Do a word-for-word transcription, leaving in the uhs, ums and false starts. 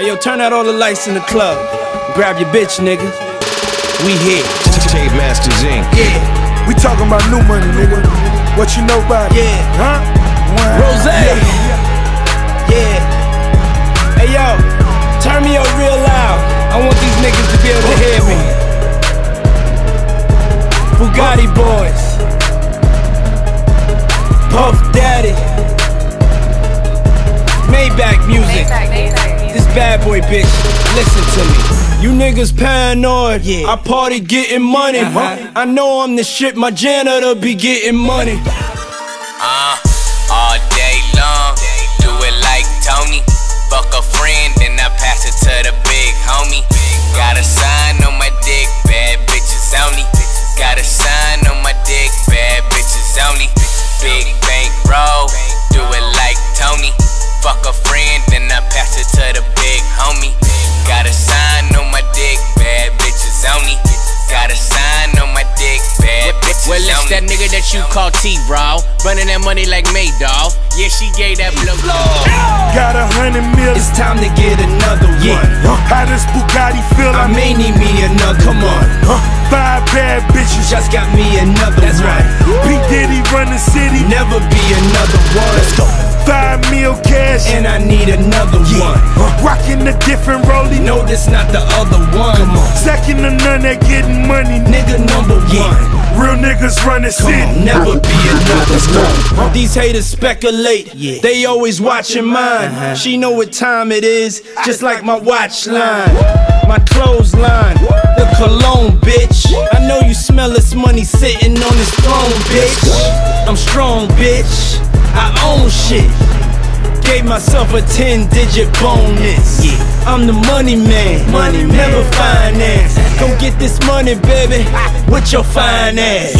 Hey, yo, turn out all the lights in the club. Grab your bitch, nigga. We here. Tape Masters Incorporated. Yeah. We talking about new money, nigga. What you know about it? Yeah. Huh? Wow. Rose. Yeah. Yeah. Hey, yo. Turn me up real loud. I want these niggas to be able to hear me. Bugatti boys. Puff Daddy. Maybach music. Maybach, Maybach. This bad boy bitch, listen to me. You niggas paranoid, yeah. I party getting money. uh-huh. I know I'm the shit, my janitor be getting money. Uh, all day long, do it like Tony. Fuck a friend, then I pass it to the big homie. Got a sign on my dick, bad bitches only. Got a sign on my dick, bad bitches only. Big bank roll, do it like Tony. Fuck a friend, then I pass it to the big homie. Got a sign on my dick, bad bitches only. Got a sign on my dick, bad bitches only. Well, it's that nigga that you call T-Raw, running that money like Madoff. Yeah, she gave that blow. Got a hundred mil, it's time to get another one. How does Bugatti feel? I may need me another. Come on. Five bad bitches just got me another one. That's right. P. Diddy run the city, never be another one. Let's go. Five mil cash, and I need another yeah. one. Uh, Rockin' a different rollie, no, this not the other one. Come on. Second to none that getting money, nigga number yeah. one. Real niggas run the city, never be another one. These haters speculate, yeah. They always watching mine. Uh-huh. She know what time it is, just like my watch line. Woo! My clothesline, the cologne, bitch. Woo! I know you smell this money sitting on this throne, bitch. Woo! I'm strong, bitch. I own shit. Gave myself a ten digit bonus. Yeah. I'm the money man, money never finance. Go get this money, baby, with your fine ass.